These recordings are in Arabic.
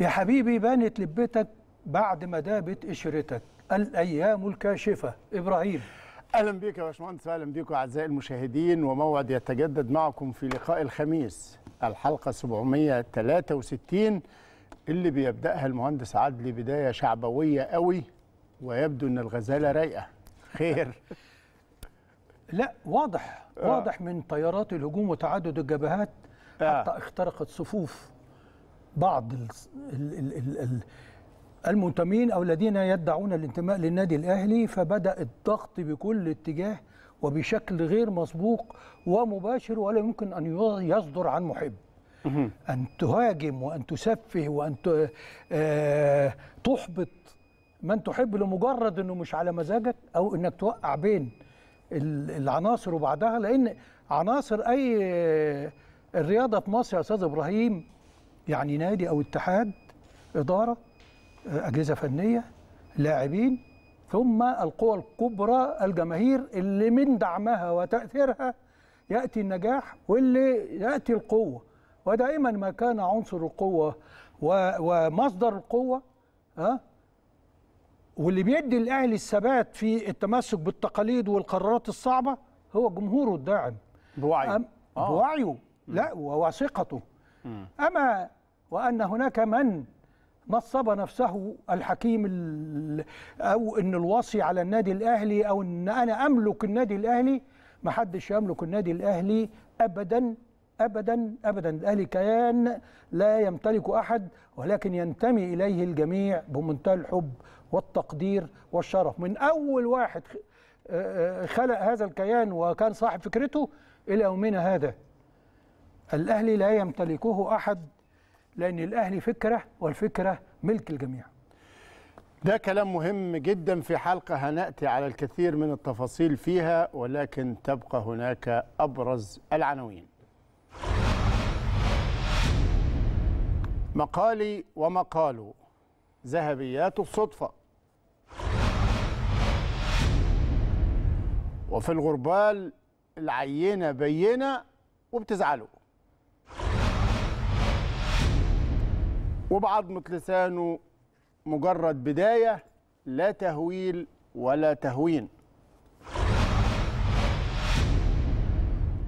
يا حبيبي بانت لبتك بعد ما دابت قشرتك، الايام الكاشفه. ابراهيم، اهلا بيك يا باشمهندس، اهلا بيكم اعزائي المشاهدين، وموعد يتجدد معكم في لقاء الخميس الحلقه 763 اللي بيبداها المهندس عدلي بدايه شعبويه قوي، ويبدو ان الغزاله رايقه خير. لا واضح واضح من طيارات الهجوم وتعدد الجبهات حتى اخترقت صفوف بعض المنتمين أو الذين يدعون الانتماء للنادي الأهلي، فبدأ الضغط بكل اتجاه وبشكل غير مسبوق ومباشر ولا يمكن أن يصدر عن محب. أن تهاجم وأن تسفه وأن تحبط من تحب لمجرد أنه مش على مزاجك، أو أنك توقع بين العناصر وبعدها، لأن عناصر أي الرياضة في مصر يا أستاذ إبراهيم، يعني نادي أو اتحاد، إدارة، أجهزة فنية، لاعبين، ثم القوى الكبرى الجماهير اللي من دعمها وتأثيرها يأتي النجاح واللي يأتي القوة. ودائما ما كان عنصر القوة ومصدر القوة واللي بيدي الأهلي الثبات في التمسك بالتقاليد والقرارات الصعبة هو جمهوره الداعم بوعيه لا وواثقته. أما وأن هناك من نصب نفسه الحكيم أو أن الوصي على النادي الأهلي أو أن أنا أملك النادي الأهلي، ما حدش يملك النادي الأهلي أبدا أبدا أبدا. الأهلي كيان لا يمتلك أحد، ولكن ينتمي إليه الجميع بمنتهى الحب والتقدير والشرف، من أول واحد خلق هذا الكيان وكان صاحب فكرته إلى يومنا هذا. الأهلي لا يمتلكه أحد، لأن الأهلي فكرة والفكرة ملك الجميع. ده كلام مهم جدا، في حلقة هنأتي على الكثير من التفاصيل فيها، ولكن تبقى هناك أبرز العناوين. مقالي ومقاله، ذهبيات الصدفة. وفي الغربال العينة بينة وبتزعله. وبعضمة لسانه مجرد بداية، لا تهويل ولا تهوين.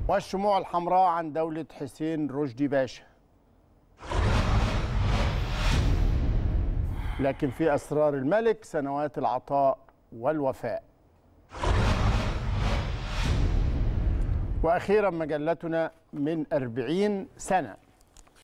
والشموع الحمراء عن دولة حسين رشدي باشا. لكن في أسرار الملك، سنوات العطاء والوفاء. وأخيرا مجلتنا من 40 سنة.